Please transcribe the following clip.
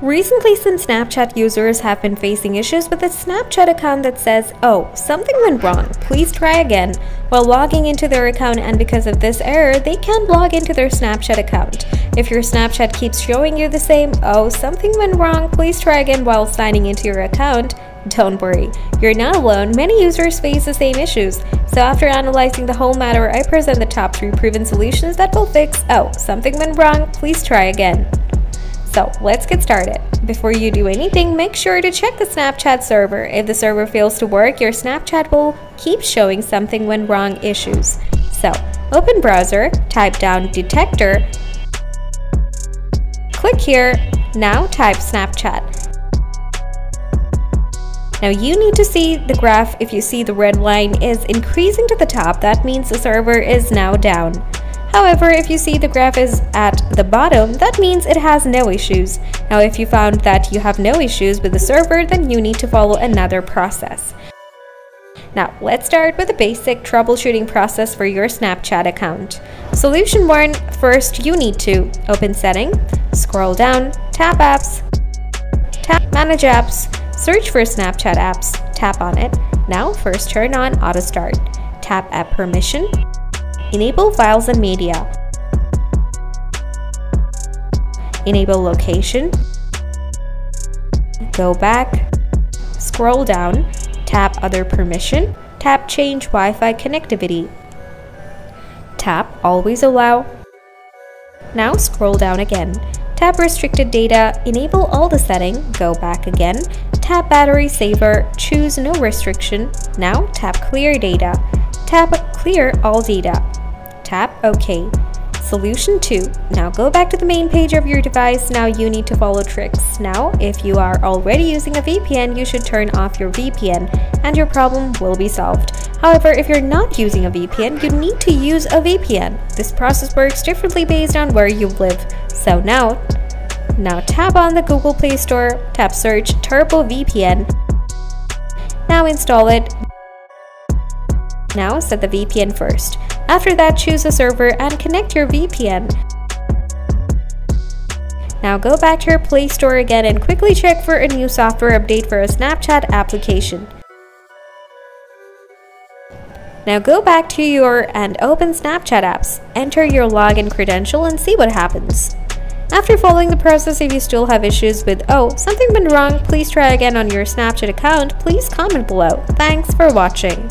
Recently, some Snapchat users have been facing issues with a Snapchat account that says, "Oh, something went wrong, please try again," while logging into their account, and because of this error, they can't log into their Snapchat account. If your Snapchat keeps showing you the same, "Oh, something went wrong, please try again," while signing into your account, don't worry, you're not alone. Many users face the same issues. So after analyzing the whole matter, I present the top 3 proven solutions that will fix, "Oh, something went wrong, please try again." So let's get started. Before you do anything, make sure to check the Snapchat server. If the server fails to work, your Snapchat will keep showing "something went wrong" issues. So open browser, type down detector, click here, now type Snapchat. Now you need to see the graph. If you see the red line is increasing to the top, that means the server is now down. However, if you see the graph is at the bottom, that means it has no issues. Now if you found that you have no issues with the server, then you need to follow another process. Now let's start with the basic troubleshooting process for your Snapchat account. Solution 1. First, you need to open Settings, scroll down, tap Apps, tap Manage Apps. Search for Snapchat apps, tap on it. Now first turn on Auto Start. Tap App Permission. Enable Files and Media. Enable Location. Go back. Scroll down. Tap Other Permission. Tap Change Wi-Fi Connectivity. Tap Always Allow. Now scroll down again. Tap Restricted Data, enable all the setting, go back again, tap Battery Saver, choose No Restriction, now tap Clear Data, tap Clear All Data, tap OK. Solution 2. Now go back to the main page of your device. Now you need to follow tricks. Now if you are already using a VPN, you should turn off your VPN and your problem will be solved. However, if you're not using a VPN, you need to use a VPN. This process works differently based on where you live. So now tap on the Google Play Store, tap search Turbo VPN. Now install it. Now set the VPN first. After that, choose a server and connect your VPN. Now go back to your Play Store again and quickly check for a new software update for a Snapchat application. Now go back to your and open Snapchat apps, enter your login credential and see what happens. After following the process, if you still have issues with, "Oh, something went wrong, please try again" on your Snapchat account, please comment below. Thanks for watching.